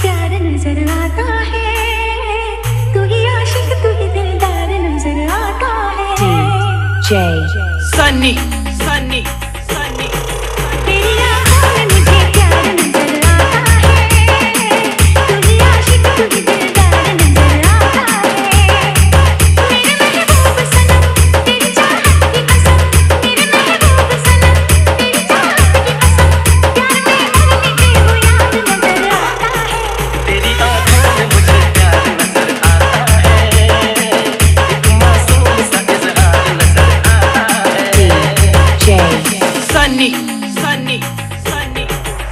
प्यार नजर आता है, तू ही आशिक तू ही दिलदार नजर आता है। DJ Sunny sunny sunny sunny sunny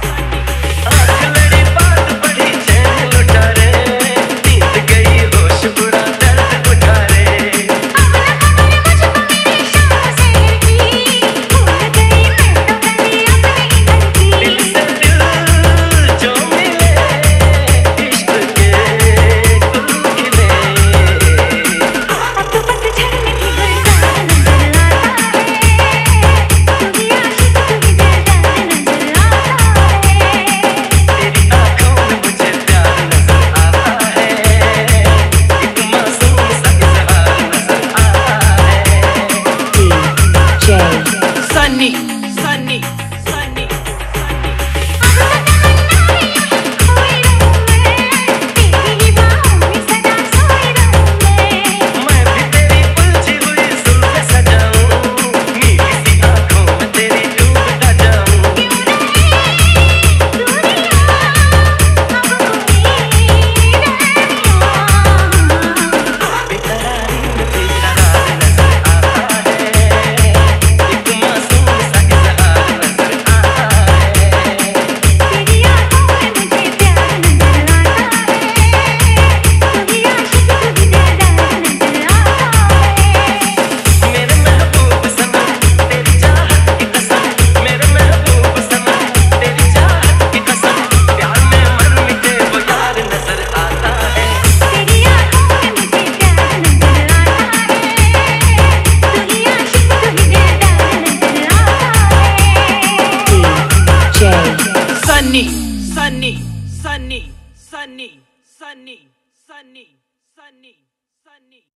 आँख मेरी बात बड़ी चैन लुटा रे, बीत गई होश बुरा दर्द उठा रे, अपना कमल मुझको मेरी शाम से भी भूल गई मैं तो गली अपने घर की। दिल से दिल जो मिले इश्क के तुम खिले, अब तो पतझड़ में भी गुलजार नजर आता है, तू ही आशिक तू ही दिलदार नजर आता है। तेरी आँखों में मुझे प्यार नजर आता है, एक मासूम सा इज़हार नजर आता है। DJ सनी सनी सनी अब तो तमन्ना है यहीं खोई रहूं मैं, तेरी ही बाहों में सदा सोई रहूं मैं। मैं भी तेरी उलझी हुई जुल्फ़ें सजाऊं, मीठी सी आँखों में तेरी डूबता जाऊं। क्यों नहीं दूरियां अब होगी रारियां, बेकरारी में तेरा राज नजर आता है, एक मासूम सा इज़हार नजर आता है। तेरी आँखों में मुझे प्यार नजर आता है, तू ही आशिक तू ही दिलदार नजर आता है। मेरे महबूब समा तेरी चाहत की कसम, मेरे महबूब समा तेरी चाहत की कसम, प्यार में मर मिटे वो यार नजर आता है। तेरी आँखों में मुझे प्यार नजर आता है, तू ही आशिक तू ही दिलदार नजर आता है। DJ Sunny sunny sunny sunny sunny sunny sunny Sunny